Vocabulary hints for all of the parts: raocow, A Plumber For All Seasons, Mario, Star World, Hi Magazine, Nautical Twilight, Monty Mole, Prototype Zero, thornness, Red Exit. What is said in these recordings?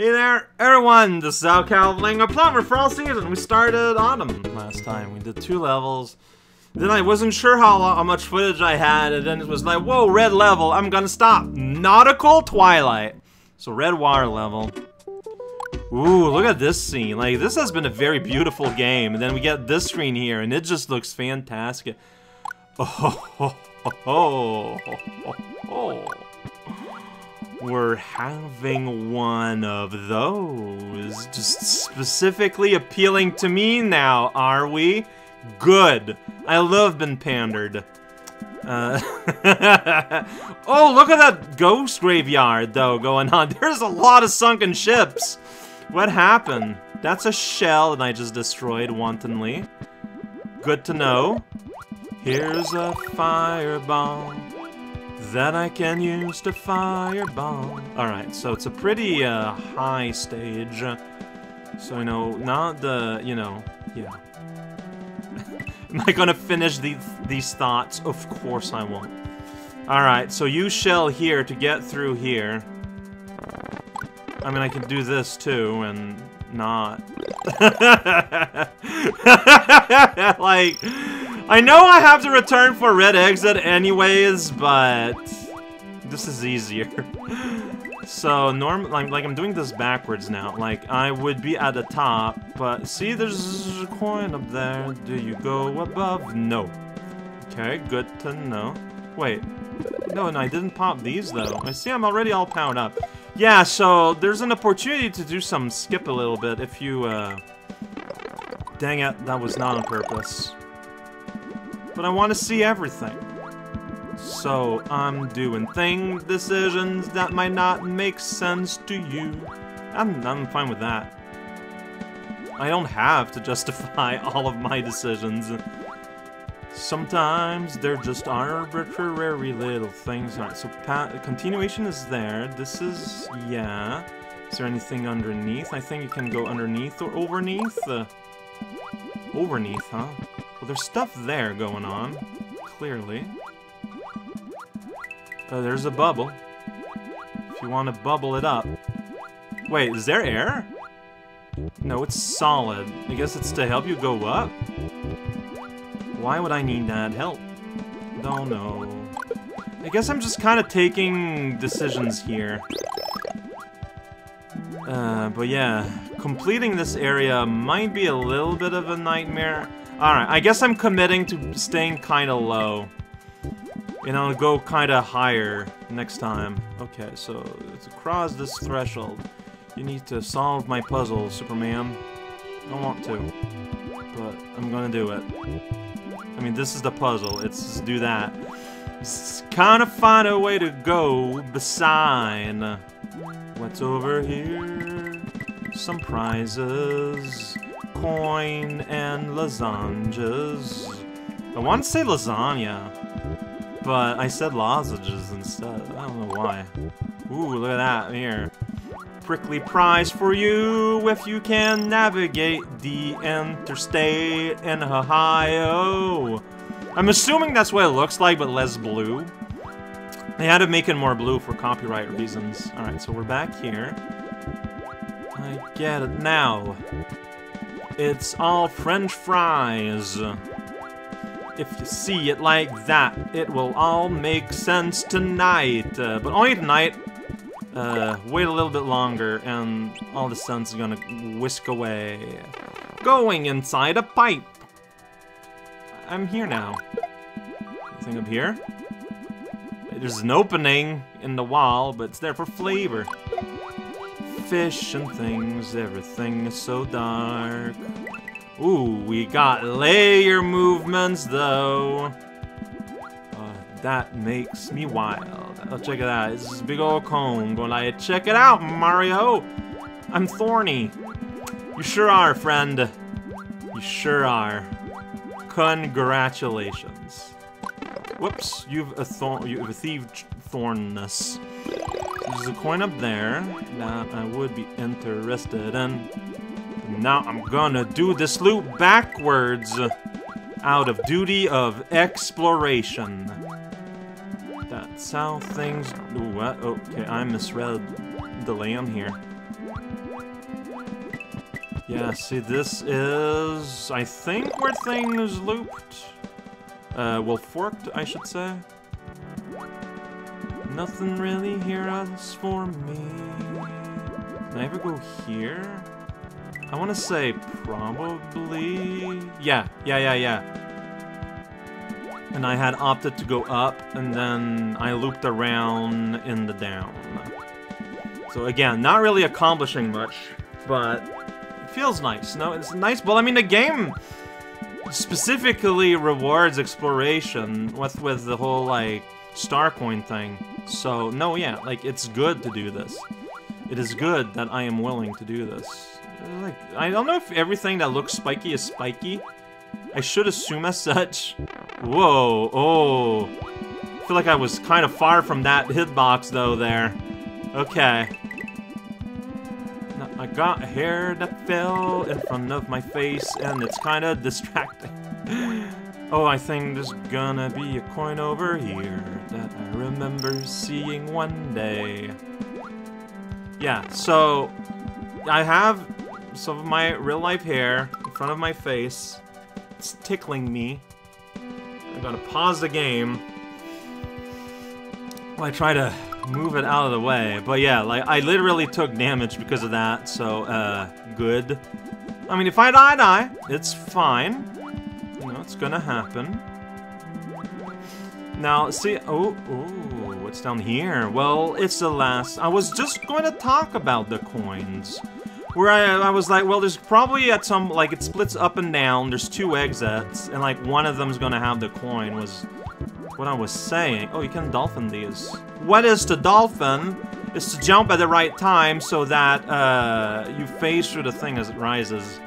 Hey there, everyone! This is raocow playing a plumber for all season. We started autumn last time. We did 2 levels. Then I wasn't sure how much footage I had, and then it was like, whoa, red level, I'm gonna stop. Nautical Twilight. So red water level. Ooh, look at this scene. Like, this has been a very beautiful game. And then we get this screen here, and it just looks fantastic. Oh, ho, ho, ho, ho, ho. We're having one of those. Just specifically appealing to me now, are we? Good. I love being pandered. Oh, look at that ghost graveyard, though, going on. There's a lot of sunken ships. What happened? That's a shell that I just destroyed wantonly. Good to know. Here's a fireball that I can use to fireball. Alright, so it's a pretty high stage. So, you know, not the, you know, yeah. Am I gonna finish these thoughts? Of course I won't. Alright, so use shell here to get through here. I mean, I can do this too, and not. Like, I know I have to return for Red Exit anyways, but this is easier. So, like, I'm doing this backwards now. Like, I would be at the top, but see, there's a coin up there. Do you go above? No. Okay, good to know. Wait. No, and I didn't pop these, though. I see I'm already all powered up. Yeah, so there's an opportunity to do some skip a little bit if you, Dang it, that was not on purpose. But I want to see everything. So I'm doing thing decisions that might not make sense to you. I'm fine with that. I don't have to justify all of my decisions. Sometimes they're just arbitrary little things. Alright, so continuation is there. This is, yeah. Is there anything underneath? I think you can go underneath or overneath. Overneath, huh? Well, there's stuff there going on, clearly. There's a bubble. If you want to bubble it up. Wait, is there air? No, it's solid. I guess it's to help you go up? Why would I need that help? Don't know. I guess I'm just kind of taking decisions here. But yeah, completing this area might be a little bit of a nightmare. Alright, I guess I'm committing to staying kind of low. And I'll go kind of higher next time. Okay, so to cross this threshold, you need to solve my puzzle, Superman. I don't want to, but I'm gonna do it. I mean, this is the puzzle. It's just do that. Just kind of find a way to go beside. What's over here? Some prizes, coin, and lozenges. I want to say lasagna, but I said lozenges instead. I don't know why. Ooh, look at that here. Prickly prize for you if you can navigate the interstate in Ohio. I'm assuming that's what it looks like, but less blue. They had to make it more blue for copyright reasons. Alright, so we're back here. I get it now. It's all French fries. If you see it like that, it will all make sense tonight. But only tonight. Wait a little bit longer, and all the sun's gonna whisk away. Going inside a pipe! I'm here now. I think I'm here. There's an opening in the wall, but it's there for flavor. Fish and things, everything is so dark. Ooh, we got layer movements, though. That makes me wild. Oh, check it out. It's this big old cone going like, check it out, Mario! I'm thorny. You sure are, friend. You sure are. Congratulations. Whoops, you've achieved thornness. There's a coin up there that I would be interested in. Now I'm gonna do this loop backwards out of duty of exploration. That's how things... Ooh, what? Okay, I misread the land here. Yeah, see, this is, I think, where things looped. Well, forked, I should say. Nothing really here else for me. Did I ever go here? I want to say probably... Yeah. And I had opted to go up, and then I looped around in the down. So again, not really accomplishing much, but it feels nice. No, it's nice. Well, I mean, the game specifically rewards exploration with the whole, like, star coin thing. So, no, yeah, like, it's good to do this. It is good that I am willing to do this. Like, I don't know if everything that looks spiky is spiky. I should assume as such. Whoa, oh. I feel like I was kind of far from that hitbox, though, there. Okay. Now, I got hair that fell in front of my face, and it's kind of distracting. Oh, I think there's gonna be a coin over here that I remember seeing one day. Yeah, so... I have some of my real-life hair in front of my face. It's tickling me. I'm gonna pause the game while I try to move it out of the way. But yeah, like, I literally took damage because of that, so, good. I mean, if I die, I die. It's fine. You know, it's gonna happen. Now, see, oh, what's down here? Well, it's the last. I was just going to talk about the coins. Where I was like, well, there's probably at some, like, it splits up and down. There's two exits, and, like, one of them's going to have the coin was what I was saying. Oh, you can dolphin these. What is to dolphin is to jump at the right time so that you phase through the thing as it rises.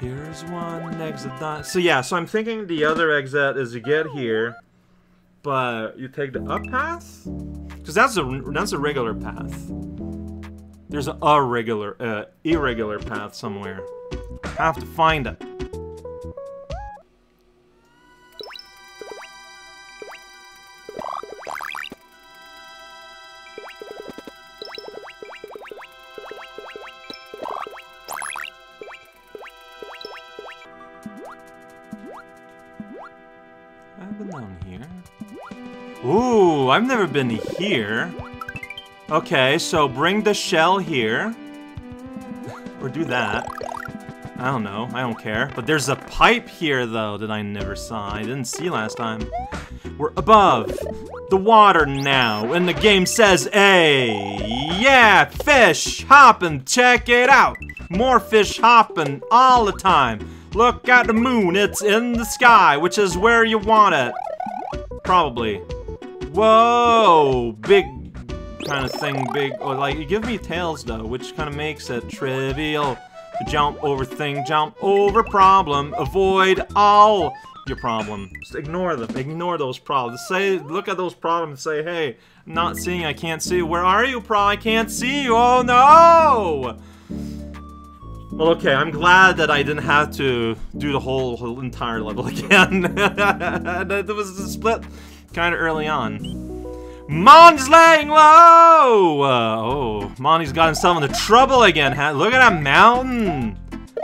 Here's one exit. So, yeah, so I'm thinking the other exit is you get here. But you take the up path? Because that's a regular path. There's an irregular path somewhere. I have to find it. I've been down here. Ooh, I've never been here. Okay, so bring the shell here. Or do that. I don't know, I don't care. But there's a pipe here, though, that I never saw. I didn't see last time. We're above the water now, and the game says, hey, yeah, fish hopping, check it out. More fish hopping all the time. Look at the moon, it's in the sky, which is where you want it. Probably. Whoa! Big kind of thing, big... Oh, like, you give me tails, though, which kind of makes it trivial. To jump over thing, jump over problem, avoid all your problem. Just ignore them. Ignore those problems. Say, look at those problems and say, hey, I'm not seeing, I can't see. Where are you, problem? I can't see you. Oh, no! Well, okay, I'm glad that I didn't have to do the whole entire level again. It was a split kind of early on. Monty's laying low! Oh, Monty's got himself into trouble again. Look at that mountain!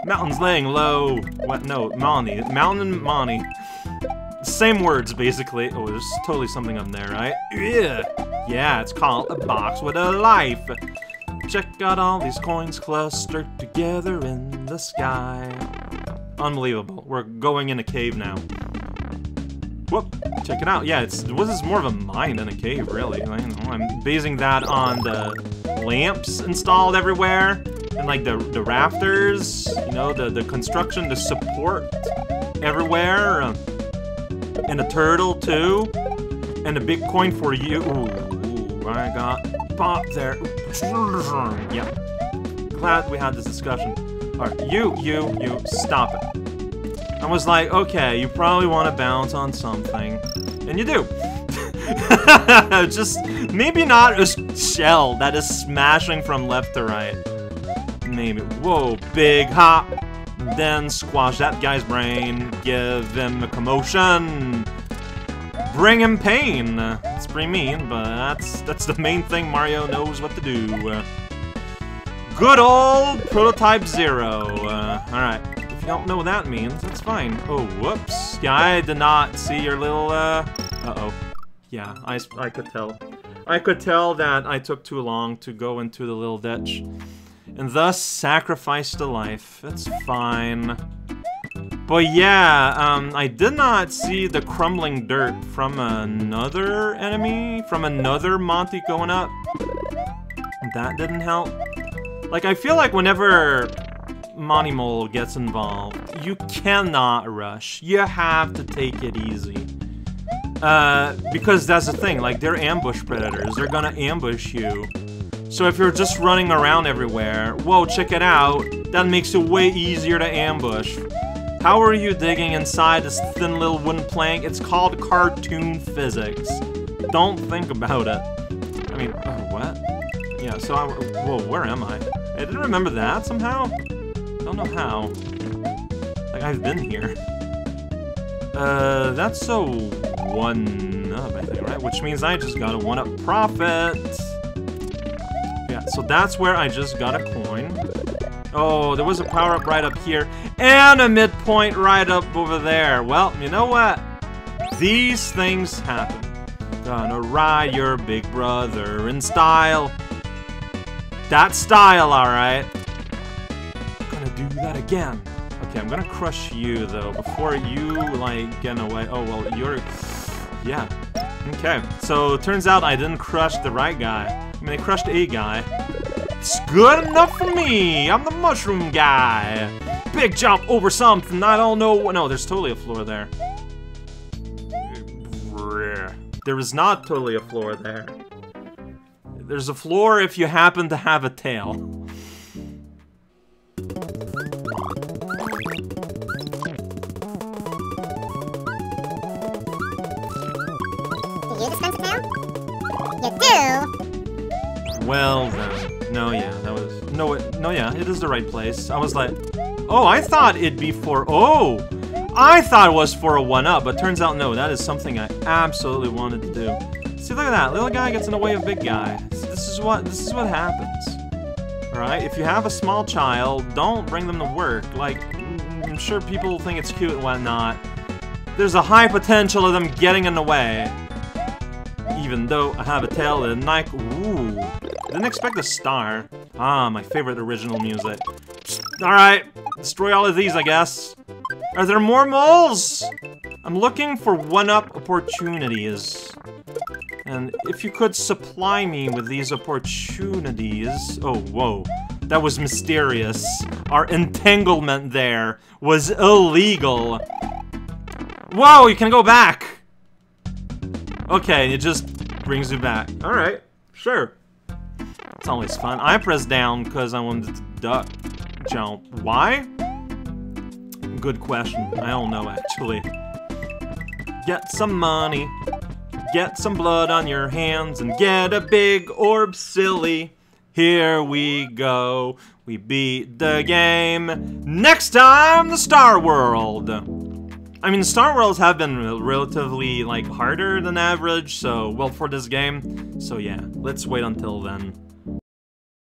Mountain's laying low. What? No, Monty. Mountain and Monty. Same words, basically. Oh, there's totally something up there, right? Yeah. Yeah, it's called a box with a life. Check out all these coins clustered together in the sky. Unbelievable. We're going in a cave now. Whoop. Check it out. Yeah, this is more of a mine than a cave, really. I don't know. I'm basing that on the lamps installed everywhere. And, like, the rafters. You know, the construction, the support everywhere. And a turtle, too. And a big coin for you. Ooh, I got... Pop there. Yeah. Glad we had this discussion. Alright, you, stop it. I was like, okay, you probably want to bounce on something. And you do. Just, maybe not a shell that is smashing from left to right. Maybe. Whoa, big hop. Then squash that guy's brain. Give him a commotion. Bring him pain! It's pretty mean, but that's the main thing Mario knows what to do. Good old Prototype Zero. Alright. If you don't know what that means, that's fine. Oh, whoops. Yeah, I did not see your little, Uh-oh. Yeah, I could tell. I could tell that I took too long to go into the little ditch. And thus, sacrificed a life. That's fine. But yeah, I did not see the crumbling dirt from another enemy, from another Monty going up. That didn't help. Like, I feel like whenever Monty Mole gets involved, you cannot rush. You have to take it easy. Because that's the thing, like, they're ambush predators. They're gonna ambush you. So if you're just running around everywhere, whoa, check it out, that makes it way easier to ambush. How are you digging inside this thin little wooden plank? It's called cartoon physics. Don't think about it. I mean, oh, what? Yeah, so whoa, where am I? I didn't remember that somehow. Don't know how. Like, I've been here. That's a 1-up, I think, right? Which means I just got a 1-up profit. Yeah, so that's where I just got a coin. Oh, there was a power-up right up here, and a midpoint right up over there. Well, you know what? These things happen. Gonna ride your big brother in style. That style, alright. Gonna do that again. Okay, I'm gonna crush you, though, before you, like, get away. Oh, well, you're... yeah. Okay, so it turns out I didn't crush the right guy. I mean, I crushed a guy. It's good enough for me! I'm the mushroom guy! Big jump over something, I don't know what... No, there's totally a floor there. There is not totally a floor there. There's a floor if you happen to have a tail. Well then, no, yeah, that was, no, it, no, yeah, it is the right place. I was like, oh, I thought it'd be for, oh, I thought it was for a 1-up, but turns out, no, that is something I absolutely wanted to do. See, look at that, little guy gets in the way of big guy. This is what happens, all right? If you have a small child, don't bring them to work. Like, I'm sure people think it's cute and whatnot. There's a high potential of them getting in the way. Even though I have a tail and like, ooh. Didn't expect a star. Ah, my favorite original music. Alright, destroy all of these, I guess. Are there more moles? I'm looking for 1-up opportunities. And if you could supply me with these opportunities... Oh, whoa. That was mysterious. Our entanglement there was illegal. Whoa, you can go back! Okay, it just brings you back. Alright, sure. It's always fun. I pressed down because I wanted to duck jump. Why? Good question. I don't know, actually. Get some money. Get some blood on your hands and get a big orb, silly. Here we go. We beat the game. Next time, the Star World. I mean, Star Worlds have been relatively, like, harder than average, so, well, for this game. So, yeah, let's wait until then.